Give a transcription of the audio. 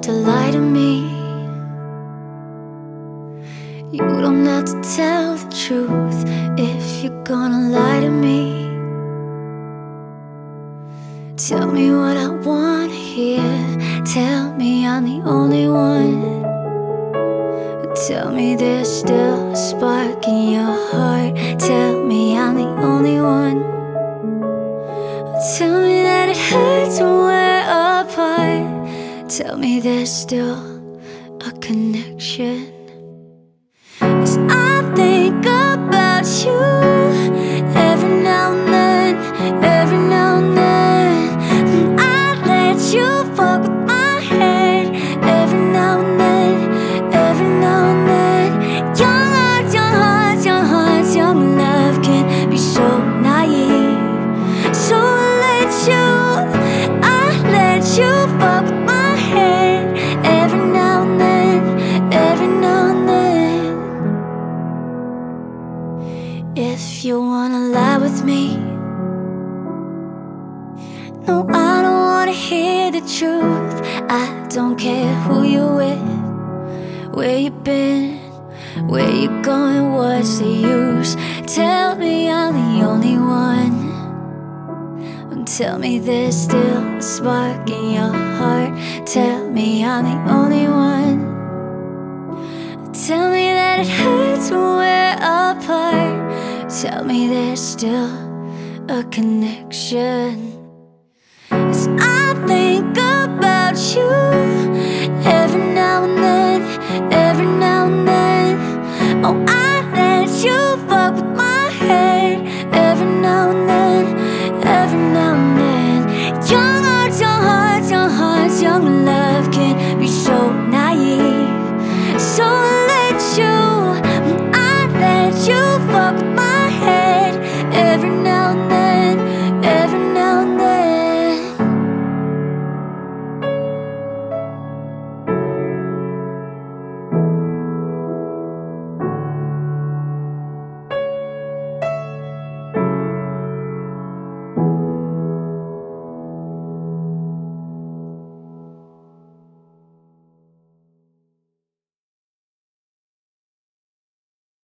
have to lie to me. You don't have to tell the truth if you're gonna lie to me. Tell me what I wanna hear. Tell me I'm the only one. Tell me there's still a spark in your heart. Tell me I'm the only one. Tell me that it hurts when we're apart. Tell me there's still a connection. 'Cause I think about you every now and then, every now and then. And I let you fuck with my head every now and then, every now and then. Young hearts, young hearts, young hearts, young love can be so naive. So I let you fuck with my head every now and then, every now and then. If you wanna lie with me, no, I don't wanna hear the truth. I don't care who you're with, where you've been, where you're going, what's the use? Tell me I'm the only one. Tell me there's still a spark in your heart. Tell me I'm the only one. Tell me that it hurts when we're apart. Tell me there's still a connection. 'Cause I think about you every now and then, every now and then. Oh, I let you